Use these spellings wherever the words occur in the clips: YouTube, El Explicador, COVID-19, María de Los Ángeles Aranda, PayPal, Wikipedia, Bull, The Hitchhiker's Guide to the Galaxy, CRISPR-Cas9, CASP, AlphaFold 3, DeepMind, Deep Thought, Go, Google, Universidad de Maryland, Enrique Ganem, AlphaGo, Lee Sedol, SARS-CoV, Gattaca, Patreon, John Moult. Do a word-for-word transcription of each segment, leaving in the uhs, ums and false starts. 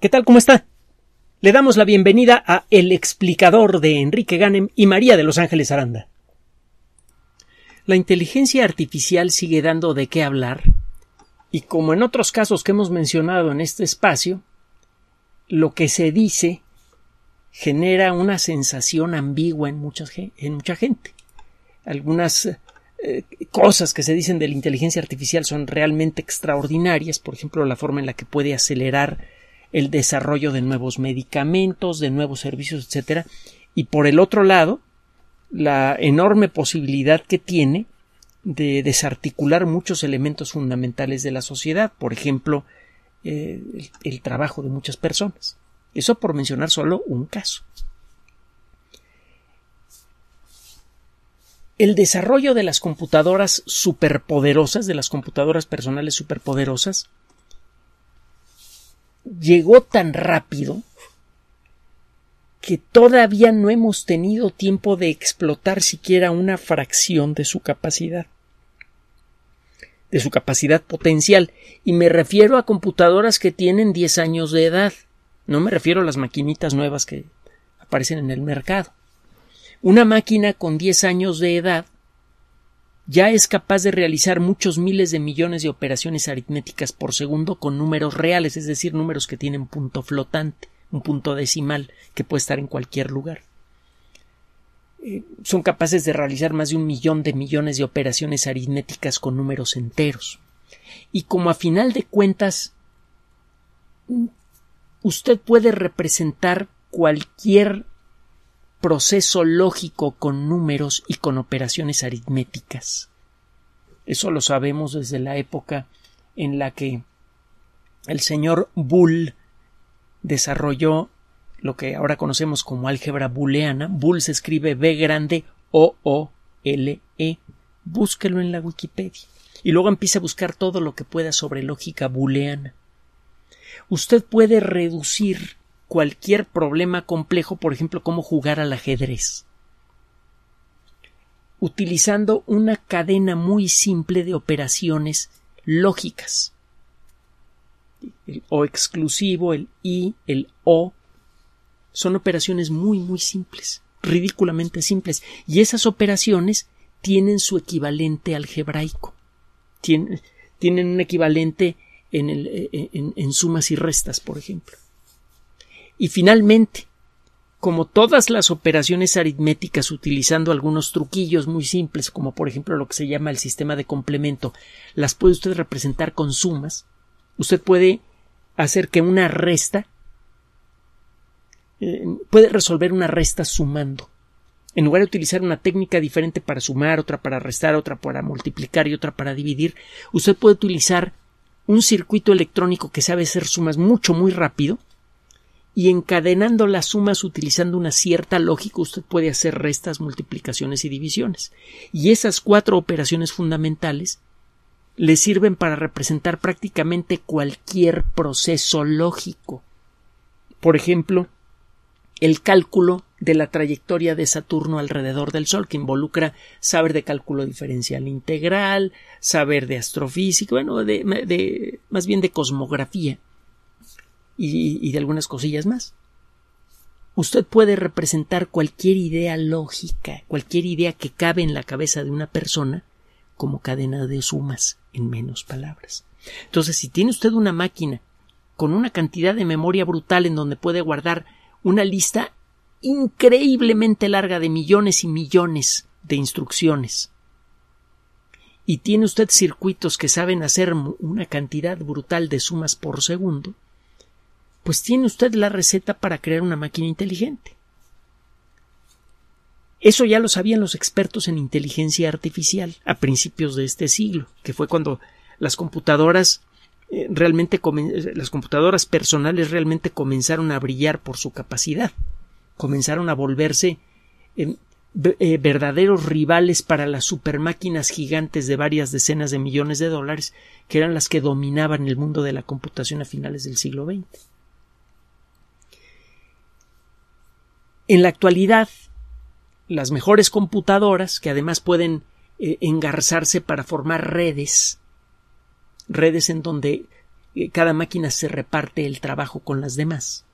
¿Qué tal? ¿Cómo está? Le damos la bienvenida a El Explicador de Enrique Ganem y María de Los Ángeles Aranda. La inteligencia artificial sigue dando de qué hablar y, como en otros casos que hemos mencionado en este espacio, lo que se dice genera una sensación ambigua en, muchas, en mucha gente. Algunas eh, cosas que se dicen de la inteligencia artificial son realmente extraordinarias, por ejemplo, la forma en la que puede acelerar el desarrollo de nuevos medicamentos, de nuevos servicios, etcétera, y por el otro lado, la enorme posibilidad que tiene de desarticular muchos elementos fundamentales de la sociedad, por ejemplo, eh, el, el trabajo de muchas personas. Eso por mencionar solo un caso. El desarrollo de las computadoras superpoderosas, de las computadoras personales superpoderosas, llegó tan rápido que todavía no hemos tenido tiempo de explotar siquiera una fracción de su capacidad, de su capacidad potencial. Y me refiero a computadoras que tienen diez años de edad. No me refiero a las maquinitas nuevas que aparecen en el mercado. Una máquina con diez años de edad ya es capaz de realizar muchos miles de millones de operaciones aritméticas por segundo con números reales, es decir, números que tienen punto flotante, un punto decimal que puede estar en cualquier lugar. Eh, son capaces de realizar más de un millón de millones de operaciones aritméticas con números enteros. Y como a final de cuentas, usted puede representar cualquier proceso lógico con números y con operaciones aritméticas. Eso lo sabemos desde la época en la que el señor Bull desarrolló lo que ahora conocemos como álgebra booleana. Bull se escribe B grande O O L E. Búsquelo en la Wikipedia y luego empiece a buscar todo lo que pueda sobre lógica booleana. Usted puede reducir cualquier problema complejo, por ejemplo, cómo jugar al ajedrez, utilizando una cadena muy simple de operaciones lógicas. El O exclusivo, el I, el O, son operaciones muy, muy simples, ridículamente simples. Y esas operaciones tienen su equivalente algebraico, tienen, tienen un equivalente en, el, en, en sumas y restas, por ejemplo. Y finalmente, como todas las operaciones aritméticas, utilizando algunos truquillos muy simples, como por ejemplo lo que se llama el sistema de complemento, las puede usted representar con sumas. Usted puede hacer que una resta, eh, puede resolver una resta sumando. En lugar de utilizar una técnica diferente para sumar, otra para restar, otra para multiplicar y otra para dividir, usted puede utilizar un circuito electrónico que sabe hacer sumas mucho, muy rápido, y encadenando las sumas utilizando una cierta lógica, usted puede hacer restas, multiplicaciones y divisiones. Y esas cuatro operaciones fundamentales le sirven para representar prácticamente cualquier proceso lógico. Por ejemplo, el cálculo de la trayectoria de Saturno alrededor del Sol, que involucra saber de cálculo diferencial integral, saber de astrofísica, bueno, de, de, más bien de cosmografía. Y, y de algunas cosillas más. Usted puede representar cualquier idea lógica, cualquier idea que cabe en la cabeza de una persona como cadena de sumas, en menos palabras. Entonces, si tiene usted una máquina con una cantidad de memoria brutal en donde puede guardar una lista increíblemente larga de millones y millones de instrucciones, y tiene usted circuitos que saben hacer una cantidad brutal de sumas por segundo, pues tiene usted la receta para crear una máquina inteligente. Eso ya lo sabían los expertos en inteligencia artificial a principios de este siglo, que fue cuando las computadoras eh, realmente las computadoras personales realmente comenzaron a brillar por su capacidad, comenzaron a volverse eh, eh, verdaderos rivales para las supermáquinas gigantes de varias decenas de millones de dólares, que eran las que dominaban el mundo de la computación a finales del siglo veinte. En la actualidad, las mejores computadoras, que además pueden eh, engarzarse para formar redes, redes en donde cada máquina se reparte el trabajo con las demás.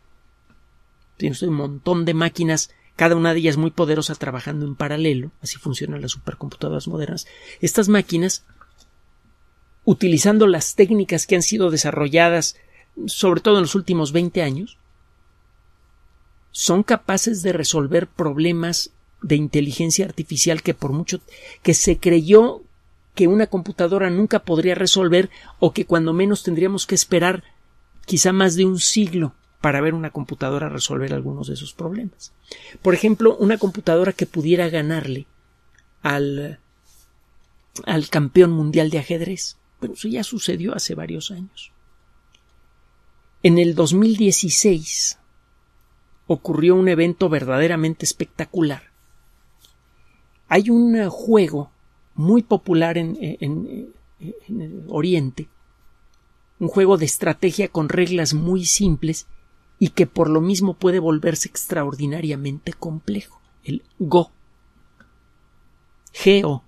Tienes un montón de máquinas, cada una de ellas muy poderosa, trabajando en paralelo. Así funcionan las supercomputadoras modernas. Estas máquinas, utilizando las técnicas que han sido desarrolladas, sobre todo en los últimos veinte años, son capaces de resolver problemas de inteligencia artificial que por mucho que se creyó que una computadora nunca podría resolver, o que cuando menos tendríamos que esperar quizá más de un siglo para ver una computadora resolver algunos de esos problemas. Por ejemplo, una computadora que pudiera ganarle al, al campeón mundial de ajedrez. Pero eso ya sucedió hace varios años. En el dos mil dieciséis ocurrió un evento verdaderamente espectacular. Hay un juego muy popular en, en, en, en el Oriente, un juego de estrategia con reglas muy simples y que por lo mismo puede volverse extraordinariamente complejo, el Go. G O.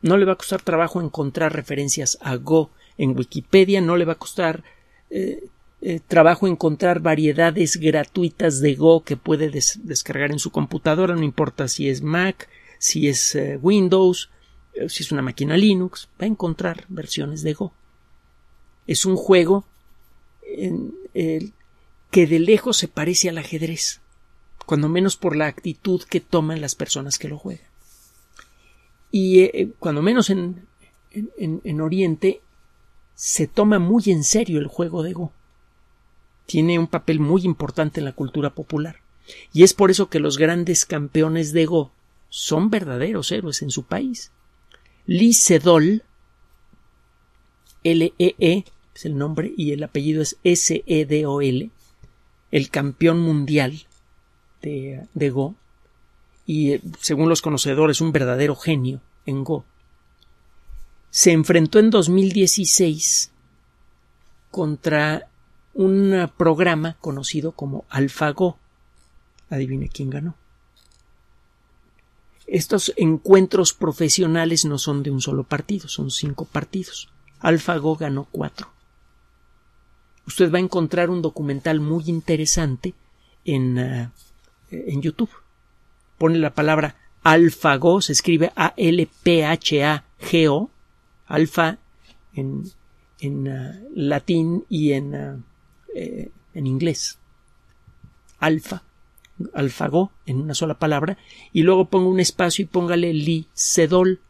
No le va a costar trabajo encontrar referencias a Go en Wikipedia, no le va a costar eh, eh, trabajo encontrar variedades gratuitas de Go que puede des- descargar en su computadora, no importa si es Mac, si es eh, Windows, eh, si es una máquina Linux, va a encontrar versiones de Go. Es un juego en, eh, que de lejos se parece al ajedrez, cuando menos por la actitud que toman las personas que lo juegan. Y eh, cuando menos en, en, en Oriente se toma muy en serio el juego de Go. Tiene un papel muy importante en la cultura popular. Y es por eso que los grandes campeones de Go son verdaderos héroes en su país. Lee Sedol, L E E, es el nombre y el apellido es S E D O L, el campeón mundial de, de Go, y según los conocedores un verdadero genio en Go, se enfrentó en dos mil dieciséis contra un programa conocido como AlphaGo. Adivine quién ganó. Estos encuentros profesionales no son de un solo partido, son cinco partidos. AlphaGo ganó cuatro. Usted va a encontrar un documental muy interesante en, uh, en YouTube. Pone la palabra AlphaGo, se escribe A L P H A G O, alfa en, en uh, latín y en, uh, eh, en inglés. Alfa. AlphaGo en una sola palabra, y luego ponga un espacio y póngale Lee Sedol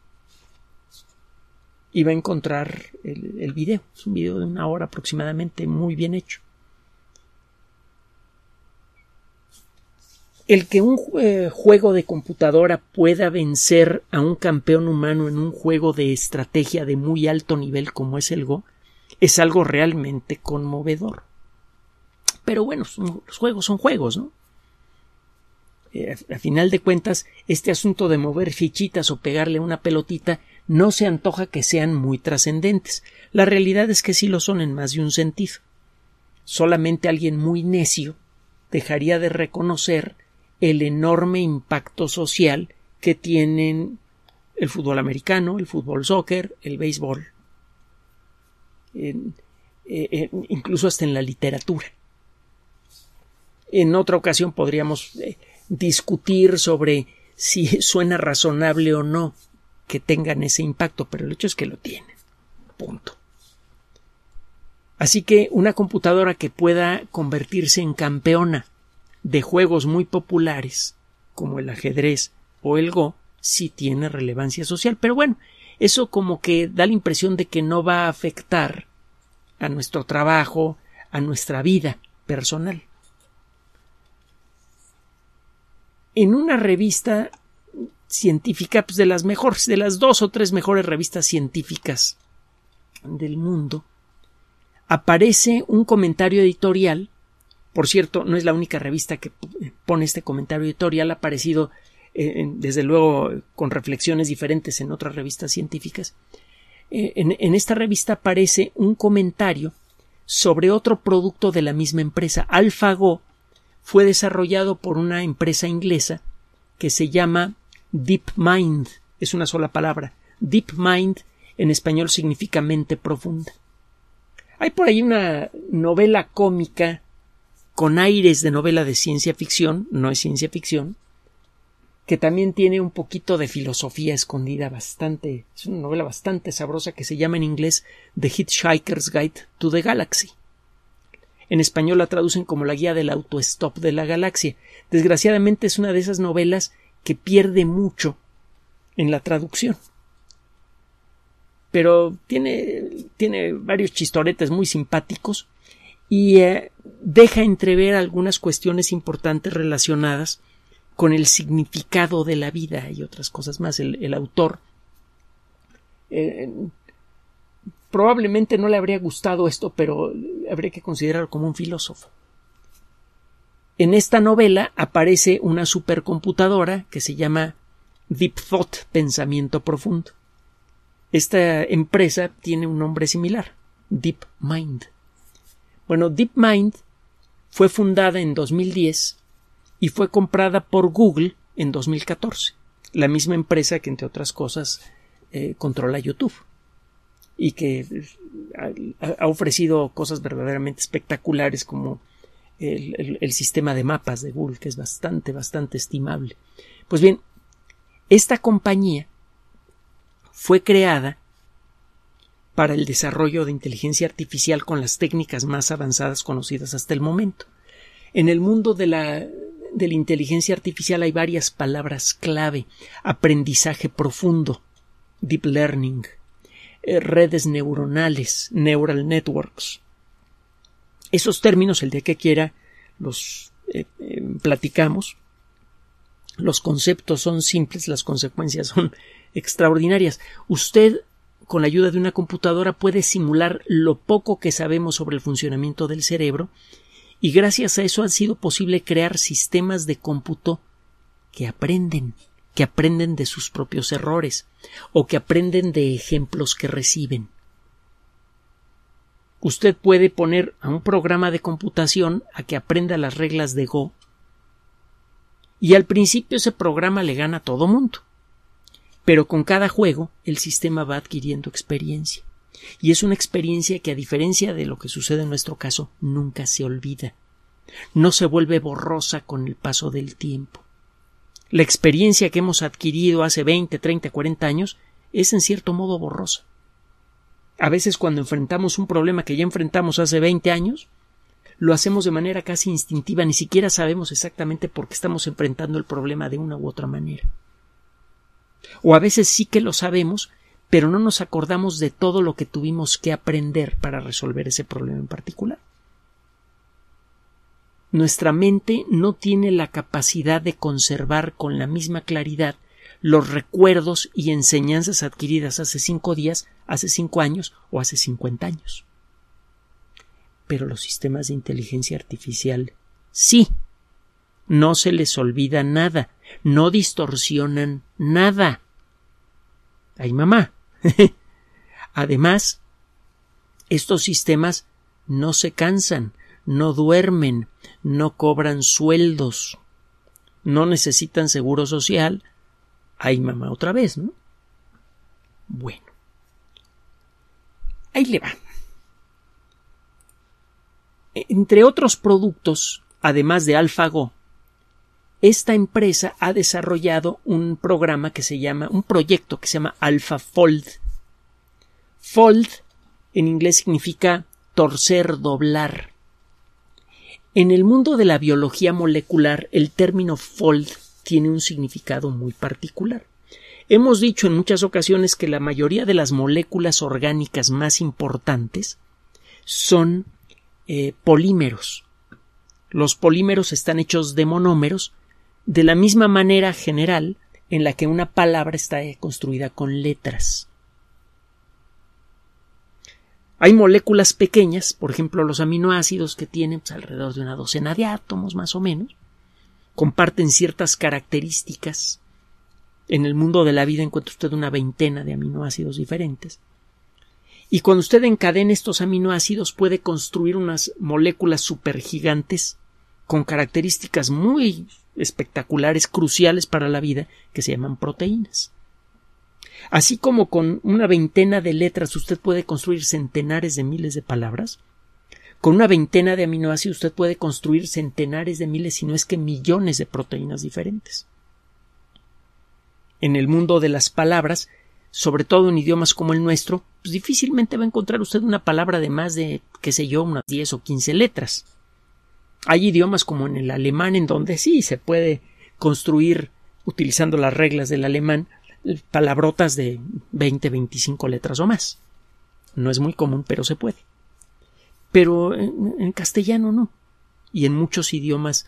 y va a encontrar el, el video. Es un video de una hora aproximadamente, muy bien hecho. El que un eh, juego de computadora pueda vencer a un campeón humano en un juego de estrategia de muy alto nivel como es el Go es algo realmente conmovedor. Pero bueno, son, los juegos son juegos, ¿no? Eh, a final de cuentas, este asunto de mover fichitas o pegarle una pelotita no se antoja que sean muy trascendentes. La realidad es que sí lo son en más de un sentido. Solamente alguien muy necio dejaría de reconocer el enorme impacto social que tienen el fútbol americano, el fútbol soccer, el béisbol, eh, eh, incluso hasta en la literatura. En otra ocasión podríamos Eh, discutir sobre si suena razonable o no que tengan ese impacto, pero el hecho es que lo tienen. Punto. Así que una computadora que pueda convertirse en campeona de juegos muy populares como el ajedrez o el Go sí tiene relevancia social, pero bueno, eso como que da la impresión de que no va a afectar a nuestro trabajo, a nuestra vida personal. En una revista científica, pues de las mejores, de las dos o tres mejores revistas científicas del mundo, aparece un comentario editorial. Por cierto, no es la única revista que pone este comentario editorial, ha aparecido eh, desde luego con reflexiones diferentes en otras revistas científicas. Eh, en, en esta revista aparece un comentario sobre otro producto de la misma empresa, AlphaGo. Fue desarrollado por una empresa inglesa que se llama DeepMind. Es una sola palabra. DeepMind en español significa mente profunda. Hay por ahí una novela cómica con aires de novela de ciencia ficción, no es ciencia ficción, que también tiene un poquito de filosofía escondida bastante, es una novela bastante sabrosa que se llama en inglés The Hitchhiker's Guide to the Galaxy. En español la traducen como La guía del autostop de la galaxia. Desgraciadamente es una de esas novelas que pierde mucho en la traducción. Pero tiene, tiene varios chistoretes muy simpáticos y eh, deja entrever algunas cuestiones importantes relacionadas con el significado de la vida y otras cosas más. El, el autor eh, probablemente no le habría gustado esto, pero habría que considerarlo como un filósofo. En esta novela aparece una supercomputadora que se llama Deep Thought, pensamiento profundo. Esta empresa tiene un nombre similar, DeepMind. Bueno, DeepMind fue fundada en dos mil diez y fue comprada por Google en dos mil catorce, la misma empresa que, entre otras cosas, eh, controla YouTube y que ha, ha ofrecido cosas verdaderamente espectaculares como el, el, el sistema de mapas de Bull, que es bastante, bastante estimable. Pues bien, esta compañía fue creada para el desarrollo de inteligencia artificial con las técnicas más avanzadas conocidas hasta el momento. En el mundo de la de la inteligencia artificial hay varias palabras clave: aprendizaje profundo, deep learning, redes neuronales, neural networks. Esos términos, el día que quiera, los eh, eh, platicamos. Los conceptos son simples, las consecuencias son extraordinarias. Usted, con la ayuda de una computadora, puede simular lo poco que sabemos sobre el funcionamiento del cerebro, y gracias a eso ha sido posible crear sistemas de cómputo que aprenden, que aprenden de sus propios errores o que aprenden de ejemplos que reciben. Usted puede poner a un programa de computación a que aprenda las reglas de Go y al principio ese programa le gana a todo mundo, pero con cada juego el sistema va adquiriendo experiencia. Y es una experiencia que, a diferencia de lo que sucede en nuestro caso, nunca se olvida. No se vuelve borrosa con el paso del tiempo. La experiencia que hemos adquirido hace veinte, treinta, cuarenta años es en cierto modo borrosa. A veces, cuando enfrentamos un problema que ya enfrentamos hace veinte años, lo hacemos de manera casi instintiva, ni siquiera sabemos exactamente por qué estamos enfrentando el problema de una u otra manera. O a veces sí que lo sabemos, pero no nos acordamos de todo lo que tuvimos que aprender para resolver ese problema en particular. Nuestra mente no tiene la capacidad de conservar con la misma claridad los recuerdos y enseñanzas adquiridas hace cinco días, hace cinco años o hace cincuenta años. Pero los sistemas de inteligencia artificial sí. No se les olvida nada, no distorsionan nada. ¡Ay, mamá! Además, estos sistemas no se cansan, no duermen, no cobran sueldos, no necesitan seguro social. ¡Ay, mamá! Otra vez, ¿no? Bueno, ahí le va. Entre otros productos, además de AlphaGo, esta empresa ha desarrollado un programa que se llama, un proyecto que se llama AlphaFold. Fold en inglés significa torcer, doblar. En el mundo de la biología molecular, el término fold tiene un significado muy particular. Hemos dicho en muchas ocasiones que la mayoría de las moléculas orgánicas más importantes son eh, polímeros. Los polímeros están hechos de monómeros, de la misma manera general en la que una palabra está construida con letras. Hay moléculas pequeñas, por ejemplo los aminoácidos, que tienen pues, alrededor de una docena de átomos más o menos, comparten ciertas características. En el mundo de la vida encuentra usted una veintena de aminoácidos diferentes. Y cuando usted encadena estos aminoácidos puede construir unas moléculas supergigantes con características muy espectaculares, cruciales para la vida, que se llaman proteínas. Así como con una veintena de letras usted puede construir centenares de miles de palabras, con una veintena de aminoácidos usted puede construir centenares de miles, si no es que millones de proteínas diferentes. En el mundo de las palabras, sobre todo en idiomas como el nuestro, pues difícilmente va a encontrar usted una palabra de más de, qué sé yo, unas diez o quince letras. Hay idiomas como en el alemán en donde sí se puede construir, utilizando las reglas del alemán, palabrotas de veinte, veinticinco letras o más. No es muy común, pero se puede. Pero en, en castellano no. Y en muchos idiomas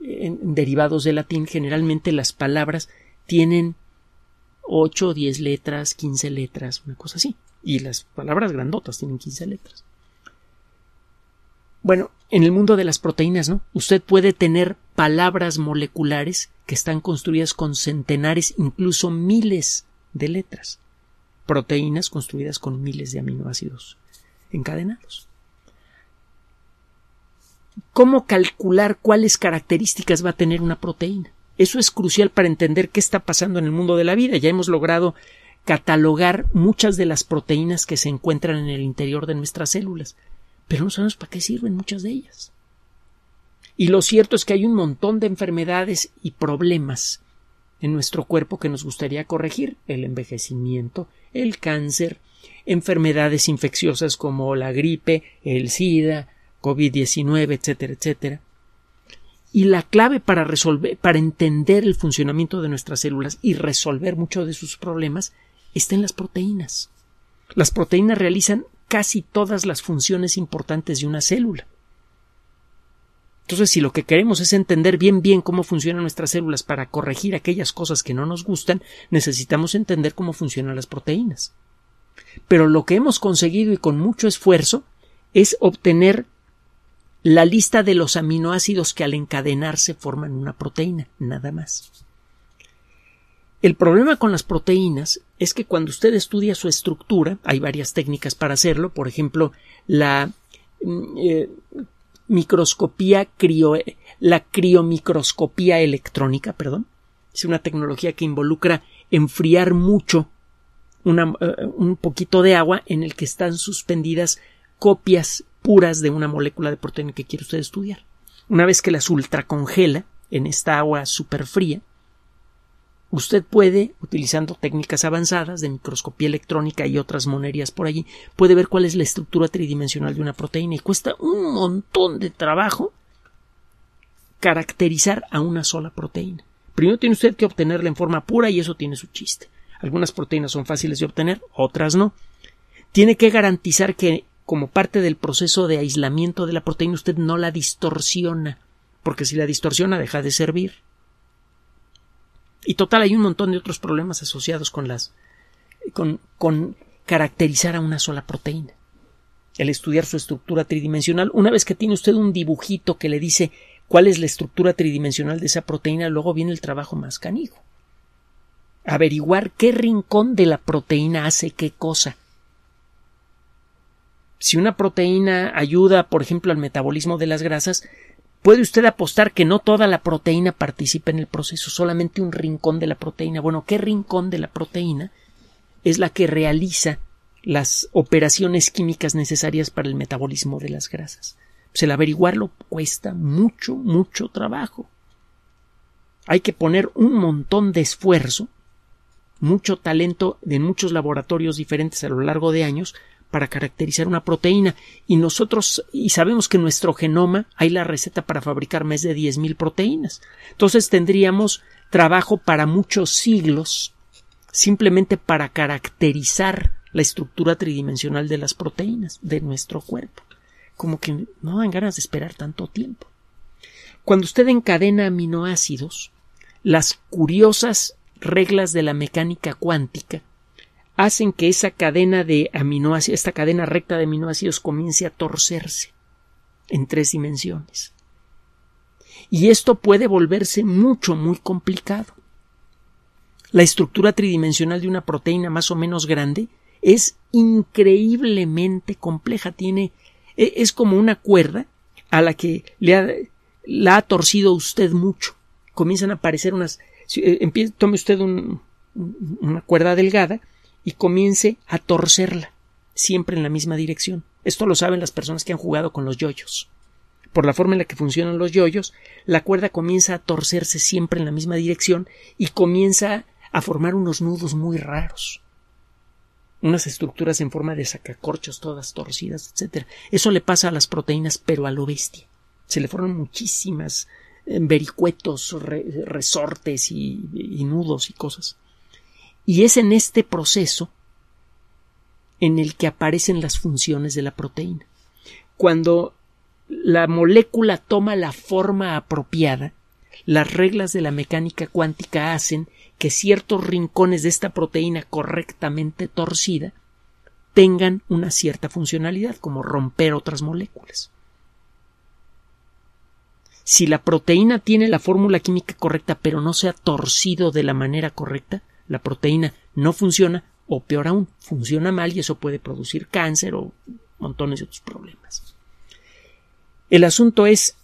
en, derivados del latín, generalmente las palabras tienen ocho o diez letras, quince letras, una cosa así. Y las palabras grandotas tienen quince letras. Bueno, en el mundo de las proteínas, ¿no? Usted puede tener palabras moleculares que están construidas con centenares, incluso miles de letras. Proteínas construidas con miles de aminoácidos encadenados. ¿Cómo calcular cuáles características va a tener una proteína? Eso es crucial para entender qué está pasando en el mundo de la vida. Ya hemos logrado catalogar muchas de las proteínas que se encuentran en el interior de nuestras células, pero no sabemos para qué sirven muchas de ellas. Y lo cierto es que hay un montón de enfermedades y problemas en nuestro cuerpo que nos gustaría corregir. El envejecimiento, el cáncer, enfermedades infecciosas como la gripe, el SIDA, COVID diecinueve, etcétera, etcétera. Y la clave para resolver, para entender el funcionamiento de nuestras células y resolver muchos de sus problemas está en las proteínas. Las proteínas realizan casi todas las funciones importantes de una célula. Entonces, si lo que queremos es entender bien bien cómo funcionan nuestras células para corregir aquellas cosas que no nos gustan, necesitamos entender cómo funcionan las proteínas. Pero lo que hemos conseguido, y con mucho esfuerzo, es obtener la lista de los aminoácidos que al encadenarse forman una proteína, nada más. El problema con las proteínas es que cuando usted estudia su estructura, hay varias técnicas para hacerlo, por ejemplo, la eh, microscopía crio, la criomicroscopía electrónica, perdón, es una tecnología que involucra enfriar mucho una, eh, un poquito de agua en el que están suspendidas copias puras de una molécula de proteína que quiere usted estudiar. Una vez que las ultracongela en esta agua superfría, usted puede, utilizando técnicas avanzadas de microscopía electrónica y otras monerías por allí, puede ver cuál es la estructura tridimensional de una proteína, y cuesta un montón de trabajo caracterizar a una sola proteína. Primero tiene usted que obtenerla en forma pura, y eso tiene su chiste. Algunas proteínas son fáciles de obtener, otras no. Tiene que garantizar que, como parte del proceso de aislamiento de la proteína, usted no la distorsiona, porque si la distorsiona deja de servir. Y total, hay un montón de otros problemas asociados con las con, con caracterizar a una sola proteína. El estudiar su estructura tridimensional, una vez que tiene usted un dibujito que le dice cuál es la estructura tridimensional de esa proteína, luego viene el trabajo más canijo. Averiguar qué rincón de la proteína hace qué cosa. Si una proteína ayuda, por ejemplo, al metabolismo de las grasas, puede usted apostar que no toda la proteína participa en el proceso, solamente un rincón de la proteína. Bueno, ¿qué rincón de la proteína es la que realiza las operaciones químicas necesarias para el metabolismo de las grasas? Pues el averiguarlo cuesta mucho, mucho trabajo. Hay que poner un montón de esfuerzo, mucho talento en muchos laboratorios diferentes a lo largo de años, para caracterizar una proteína, y nosotros y sabemos que en nuestro genoma hay la receta para fabricar más de diez mil proteínas. Entonces tendríamos trabajo para muchos siglos simplemente para caracterizar la estructura tridimensional de las proteínas de nuestro cuerpo. Como que no dan ganas de esperar tanto tiempo. Cuando usted encadena aminoácidos, las curiosas reglas de la mecánica cuántica hacen que esa cadena de aminoácidos, esta cadena recta de aminoácidos, comience a torcerse en tres dimensiones. Y esto puede volverse mucho, muy complicado. La estructura tridimensional de una proteína más o menos grande es increíblemente compleja. Tiene, es como una cuerda a la que le ha, la ha torcido usted mucho. Comienzan a aparecer unas... Tome usted un, una cuerda delgada y comience a torcerla, siempre en la misma dirección. Esto lo saben las personas que han jugado con los yoyos. Por la forma en la que funcionan los yoyos, la cuerda comienza a torcerse siempre en la misma dirección y comienza a formar unos nudos muy raros, unas estructuras en forma de sacacorchos todas torcidas, etcétera. Eso le pasa a las proteínas, pero a lo bestia. Se le forman muchísimas eh, vericuetos, re, resortes y, y nudos y cosas. Y es en este proceso en el que aparecen las funciones de la proteína. Cuando la molécula toma la forma apropiada, las reglas de la mecánica cuántica hacen que ciertos rincones de esta proteína correctamente torcida tengan una cierta funcionalidad, como romper otras moléculas. Si la proteína tiene la fórmula química correcta pero no se ha torcido de la manera correcta, la proteína no funciona, o peor aún, funciona mal, y eso puede producir cáncer o montones de otros problemas. El asunto es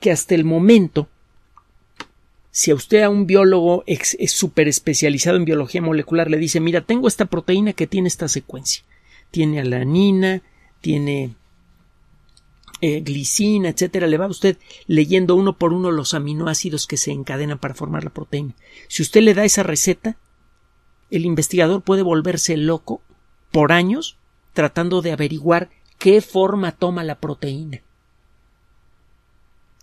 que hasta el momento, si a usted, a un biólogo ex, es súper especializado en biología molecular, le dice: mira, tengo esta proteína que tiene esta secuencia, tiene alanina, tiene eh, glicina, etcétera. Le va a usted leyendo uno por uno los aminoácidos que se encadenan para formar la proteína. Si usted le da esa receta, el investigador puede volverse loco por años tratando de averiguar qué forma toma la proteína.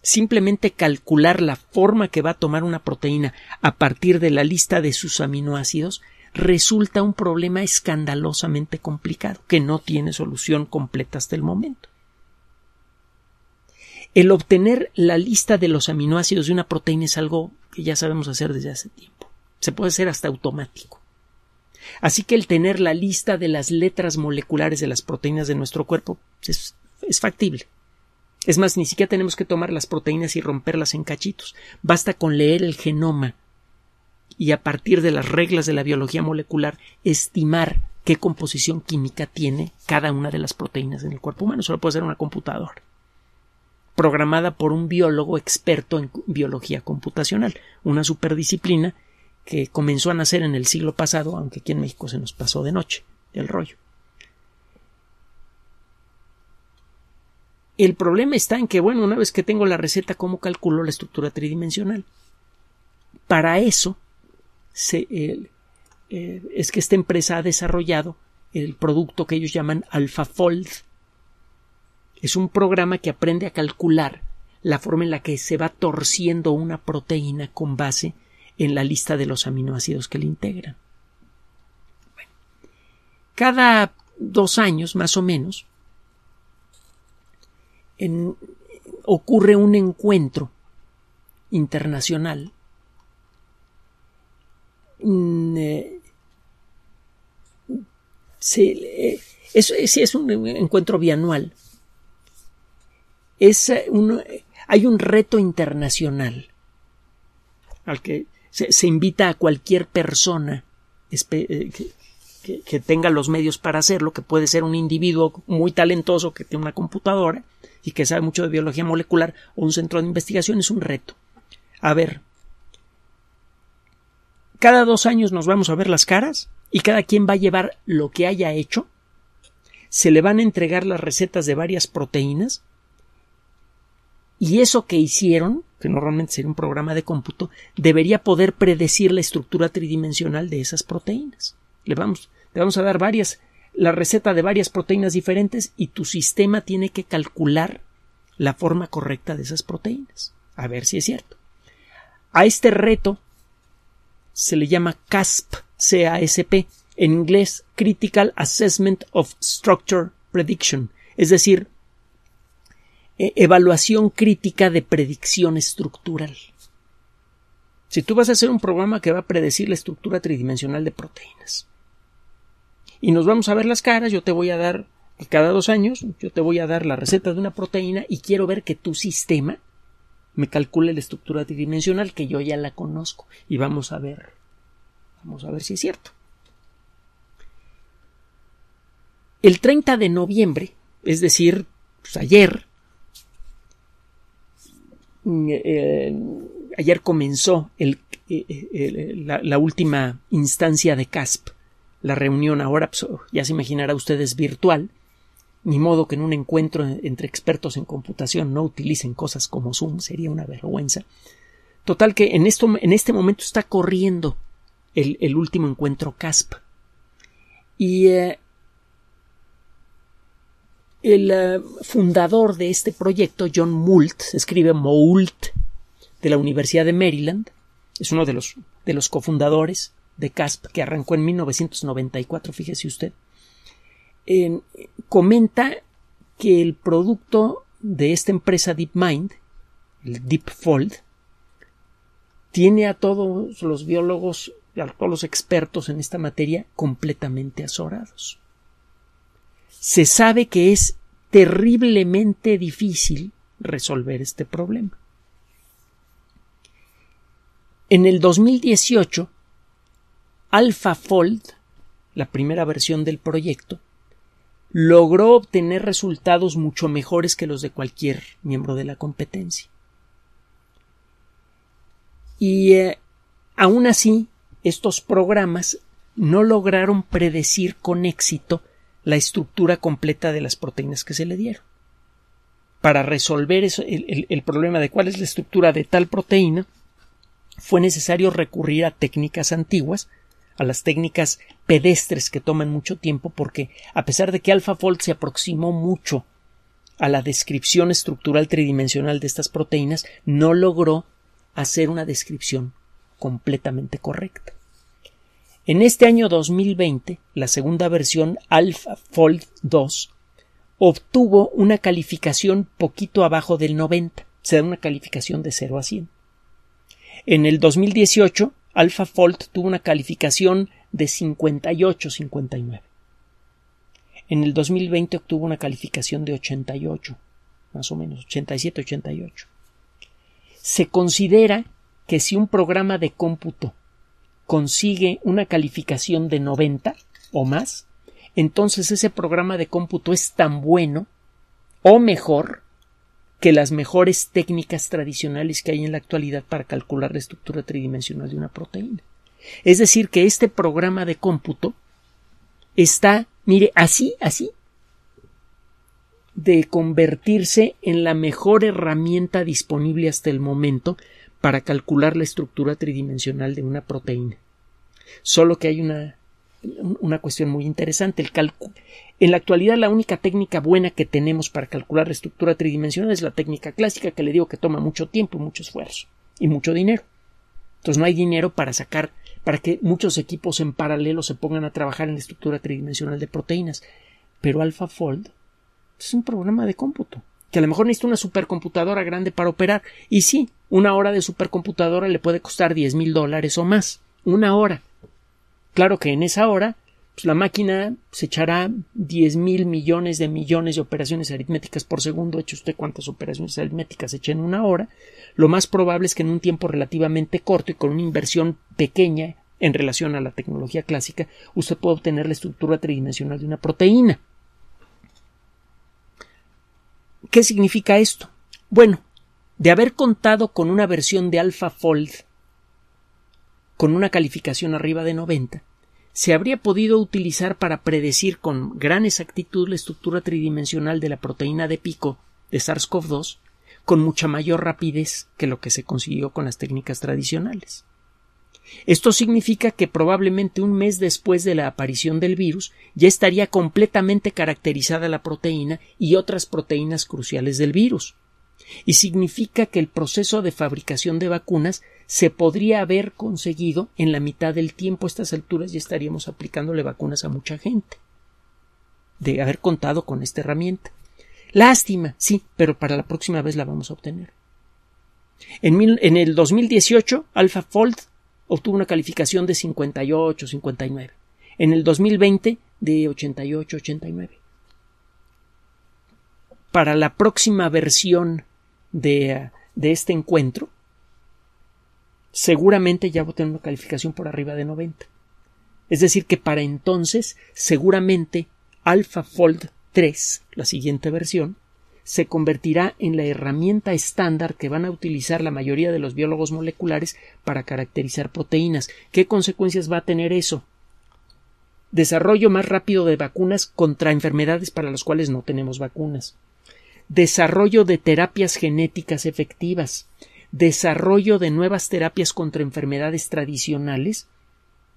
Simplemente calcular la forma que va a tomar una proteína a partir de la lista de sus aminoácidos resulta un problema escandalosamente complicado que no tiene solución completa hasta el momento. El obtener la lista de los aminoácidos de una proteína es algo que ya sabemos hacer desde hace tiempo. Se puede hacer hasta automático. Así que el tener la lista de las letras moleculares de las proteínas de nuestro cuerpo es, es factible. Es más, ni siquiera tenemos que tomar las proteínas y romperlas en cachitos. Basta con leer el genoma y, a partir de las reglas de la biología molecular, estimar qué composición química tiene cada una de las proteínas en el cuerpo humano. Eso lo puede hacer una computadora, programada por un biólogo experto en biología computacional, una superdisciplina que comenzó a nacer en el siglo pasado, aunque aquí en México se nos pasó de noche el rollo. El problema está en que, bueno, una vez que tengo la receta, ¿cómo calculo la estructura tridimensional? Para eso se, eh, eh, es que esta empresa ha desarrollado el producto que ellos llaman AlphaFold. Es un programa que aprende a calcular la forma en la que se va torciendo una proteína con base en la lista de los aminoácidos que le integran. Bueno, cada dos años más o menos En, ocurre un encuentro internacional eh, sí, eh, es, es, es un encuentro bianual. Es un, hay un reto internacional al que se, se invita a cualquier persona que Que, que tenga los medios para hacerlo, que puede ser un individuo muy talentoso que tiene una computadora y que sabe mucho de biología molecular, o un centro de investigación. Es un reto. A ver, cada dos años nos vamos a ver las caras y cada quien va a llevar lo que haya hecho. Se le van a entregar las recetas de varias proteínas y eso que hicieron, que normalmente sería un programa de cómputo, debería poder predecir la estructura tridimensional de esas proteínas. Le vamos, le vamos a dar varias, la receta de varias proteínas diferentes, y tu sistema tiene que calcular la forma correcta de esas proteínas, a ver si es cierto. A este reto se le llama CASP, C A S P, en inglés Critical Assessment of Structure Prediction, es decir, eh, evaluación crítica de predicción estructural. Si tú vas a hacer un programa que va a predecir la estructura tridimensional de proteínas, y nos vamos a ver las caras, yo te voy a dar, cada dos años, yo te voy a dar la receta de una proteína y quiero ver que tu sistema me calcule la estructura tridimensional, que yo ya la conozco, y vamos a ver, vamos a ver si es cierto. El treinta de noviembre, es decir, pues ayer, eh, ayer comenzó el, eh, eh, la, la última instancia de CASP, la reunión ahora, pues, ya se imaginará usted, es virtual. Ni modo que en un encuentro entre expertos en computación no utilicen cosas como Zoom, sería una vergüenza. Total que en, esto, en este momento está corriendo el, el último encuentro CASP. Y eh, el eh, fundador de este proyecto, John Moult, se escribe Moult, de la Universidad de Maryland, es uno de los, de los cofundadores de CASP, que arrancó en mil novecientos noventa y cuatro, fíjese usted, eh, comenta que el producto de esta empresa DeepMind, el DeepFold, tiene a todos los biólogos, a todos los expertos en esta materia, completamente azorados. Se sabe que es terriblemente difícil resolver este problema. En el dos mil dieciocho, AlphaFold, la primera versión del proyecto, logró obtener resultados mucho mejores que los de cualquier miembro de la competencia. Y eh, aún así, estos programas no lograron predecir con éxito la estructura completa de las proteínas que se le dieron. Para resolver eso, el, el, el problema de cuál es la estructura de tal proteína, fue necesario recurrir a técnicas antiguas, a las técnicas pedestres que toman mucho tiempo, porque a pesar de que AlphaFold se aproximó mucho a la descripción estructural tridimensional de estas proteínas, no logró hacer una descripción completamente correcta. En este año dos mil veinte, la segunda versión AlphaFold dos obtuvo una calificación poquito abajo del noventa, se da una calificación de cero a cien. En el dos mil dieciocho, AlphaFold tuvo una calificación de cincuenta y ocho a cincuenta y nueve. En el dos mil veinte obtuvo una calificación de ochenta y ocho, más o menos, ochenta y siete a ochenta y ocho. Se considera que si un programa de cómputo consigue una calificación de noventa o más, entonces ese programa de cómputo es tan bueno o mejor que las mejores técnicas tradicionales que hay en la actualidad para calcular la estructura tridimensional de una proteína. Es decir, que este programa de cómputo está, mire, así, así, de convertirse en la mejor herramienta disponible hasta el momento para calcular la estructura tridimensional de una proteína. Solo que hay una, una cuestión muy interesante. El cálculo. En la actualidad, la única técnica buena que tenemos para calcular la estructura tridimensional es la técnica clásica, que le digo que toma mucho tiempo, mucho esfuerzo y mucho dinero. Entonces no hay dinero para sacar, para que muchos equipos en paralelo se pongan a trabajar en la estructura tridimensional de proteínas. Pero AlphaFold es un programa de cómputo, que a lo mejor necesita una supercomputadora grande para operar. Y sí, una hora de supercomputadora le puede costar diez mil dólares o más. Una hora. Claro que en esa hora, pues, la máquina se echará diez mil millones de millones de operaciones aritméticas por segundo. Eche usted cuántas operaciones aritméticas eche en una hora. Lo más probable es que en un tiempo relativamente corto y con una inversión pequeña en relación a la tecnología clásica, usted puede obtener la estructura tridimensional de una proteína. ¿Qué significa esto? Bueno, de haber contado con una versión de AlphaFold con una calificación arriba de noventa, se habría podido utilizar para predecir con gran exactitud la estructura tridimensional de la proteína de pico de SARS-CoV dos con mucha mayor rapidez que lo que se consiguió con las técnicas tradicionales. Esto significa que probablemente un mes después de la aparición del virus ya estaría completamente caracterizada la proteína y otras proteínas cruciales del virus. Y significa que el proceso de fabricación de vacunas se podría haber conseguido en la mitad del tiempo. A estas alturas ya estaríamos aplicándole vacunas a mucha gente, de haber contado con esta herramienta. Lástima, sí, pero para la próxima vez la vamos a obtener. En, mil, en el dos mil dieciocho, AlphaFold obtuvo una calificación de cincuenta y ocho a cincuenta y nueve. En el dos mil veinte, de ochenta y ocho a ochenta y nueve. Para la próxima versión de, de este encuentro, seguramente ya va a tener una calificación por arriba de noventa. Es decir, que para entonces, seguramente AlphaFold tres, la siguiente versión, se convertirá en la herramienta estándar que van a utilizar la mayoría de los biólogos moleculares para caracterizar proteínas. ¿Qué consecuencias va a tener eso? Desarrollo más rápido de vacunas contra enfermedades para las cuales no tenemos vacunas. Desarrollo de terapias genéticas efectivas. Desarrollo de nuevas terapias contra enfermedades tradicionales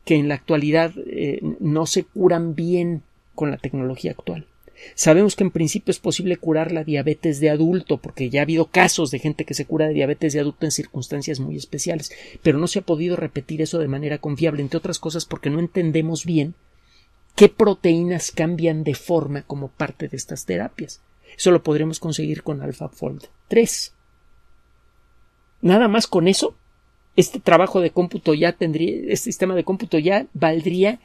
que en la actualidad eh, no se curan bien con la tecnología actual. Sabemos que en principio es posible curar la diabetes de adulto, porque ya ha habido casos de gente que se cura de diabetes de adulto en circunstancias muy especiales, pero no se ha podido repetir eso de manera confiable, entre otras cosas porque no entendemos bien qué proteínas cambian de forma como parte de estas terapias. Eso lo podremos conseguir con AlphaFold tres. Nada más con eso, este trabajo de cómputo ya tendría, este sistema de cómputo ya valdría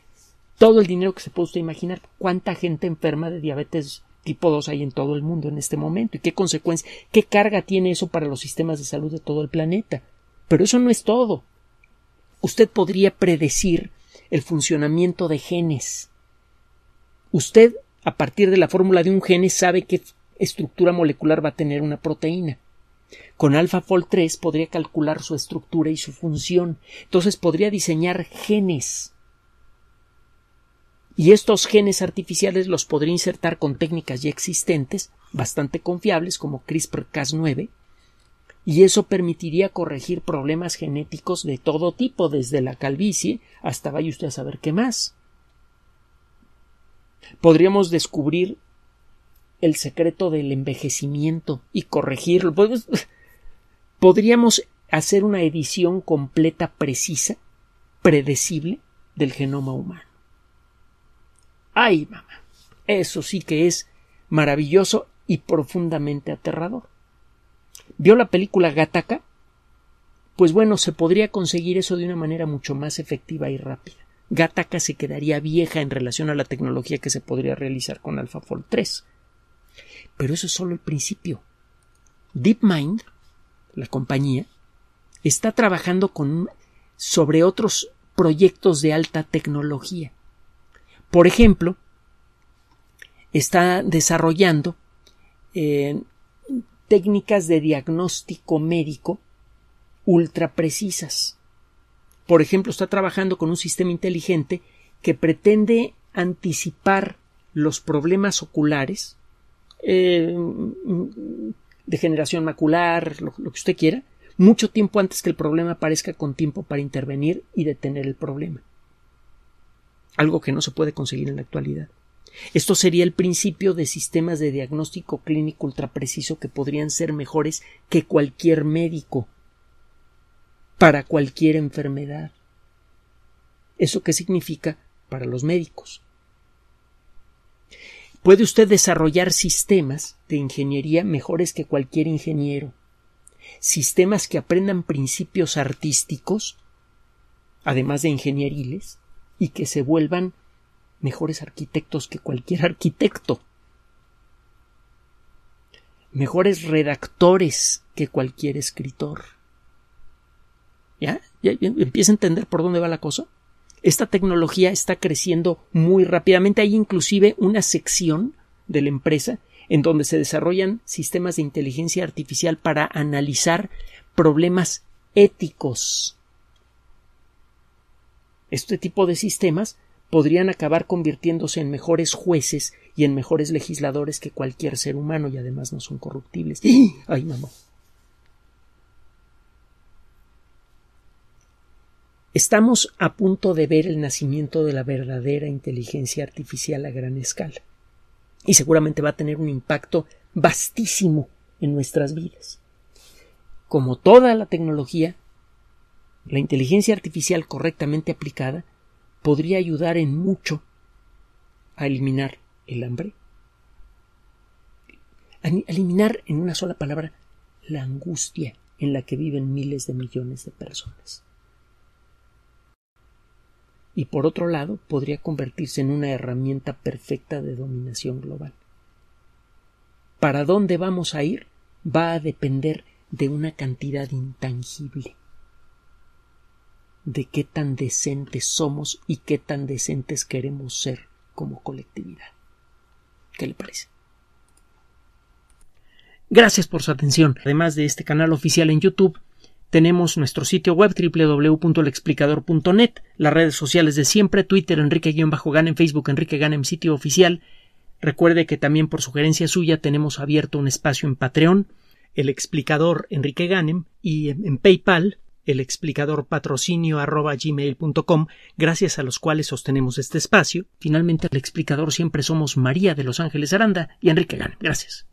todo el dinero que se puede usted imaginar. ¿Cuánta gente enferma de diabetes tipo dos hay en todo el mundo en este momento? ¿Y qué consecuencias, qué carga tiene eso para los sistemas de salud de todo el planeta? Pero eso no es todo. Usted podría predecir el funcionamiento de genes. Usted, a partir de la fórmula de un gen, sabe qué estructura molecular va a tener una proteína. Con AlphaFold tres podría calcular su estructura y su función. Entonces podría diseñar genes. Y estos genes artificiales los podría insertar con técnicas ya existentes, bastante confiables, como CRISPR Cas nueve, y eso permitiría corregir problemas genéticos de todo tipo, desde la calvicie hasta vaya usted a saber qué más. Podríamos descubrir el secreto del envejecimiento y corregirlo. Podríamos hacer una edición completa, precisa, predecible del genoma humano. ¡Ay, mamá! Eso sí que es maravilloso y profundamente aterrador. ¿Vio la película Gattaca? Pues bueno, se podría conseguir eso de una manera mucho más efectiva y rápida. Gattaca se quedaría vieja en relación a la tecnología que se podría realizar con AlphaFold tres. Pero eso es solo el principio. DeepMind, la compañía, está trabajando con, sobre otros proyectos de alta tecnología. Por ejemplo, está desarrollando eh, técnicas de diagnóstico médico ultra precisas. Por ejemplo, está trabajando con un sistema inteligente que pretende anticipar los problemas oculares, eh, degeneración macular, lo, lo que usted quiera, mucho tiempo antes que el problema aparezca, con tiempo para intervenir y detener el problema. Algo que no se puede conseguir en la actualidad. Esto sería el principio de sistemas de diagnóstico clínico ultrapreciso que podrían ser mejores que cualquier médico para cualquier enfermedad. ¿Eso qué significa para los médicos? Puede usted desarrollar sistemas de ingeniería mejores que cualquier ingeniero. Sistemas que aprendan principios artísticos, además de ingenieriles, y que se vuelvan mejores arquitectos que cualquier arquitecto, mejores redactores que cualquier escritor. ¿Ya? ¿Ya empieza a entender por dónde va la cosa? Esta tecnología está creciendo muy rápidamente. Hay inclusive una sección de la empresa en donde se desarrollan sistemas de inteligencia artificial para analizar problemas éticos. Este tipo de sistemas podrían acabar convirtiéndose en mejores jueces y en mejores legisladores que cualquier ser humano, y además no son corruptibles. ¡Ay, mamá! Estamos a punto de ver el nacimiento de la verdadera inteligencia artificial a gran escala, y seguramente va a tener un impacto vastísimo en nuestras vidas. Como toda la tecnología, la inteligencia artificial correctamente aplicada podría ayudar en mucho a eliminar el hambre, a eliminar, en una sola palabra, la angustia en la que viven miles de millones de personas. Y por otro lado, podría convertirse en una herramienta perfecta de dominación global. Para dónde vamos a ir va a depender de una cantidad intangible. De qué tan decentes somos y qué tan decentes queremos ser como colectividad. ¿Qué le parece? Gracias por su atención. Además de este canal oficial en YouTube, Tenemos nuestro sitio web doble u doble u doble u punto el explicador punto net, las redes sociales de siempre, Twitter, Enrique-Ganem, Facebook, Enrique Ganem, sitio oficial. Recuerde que también por sugerencia suya tenemos abierto un espacio en Patreon, El Explicador Enrique Ganem, y en PayPal, el explicador patrocinio arroba gmail punto com, gracias a los cuales sostenemos este espacio. Finalmente, El Explicador siempre somos María de Los Ángeles Aranda y Enrique Ganem. Gracias.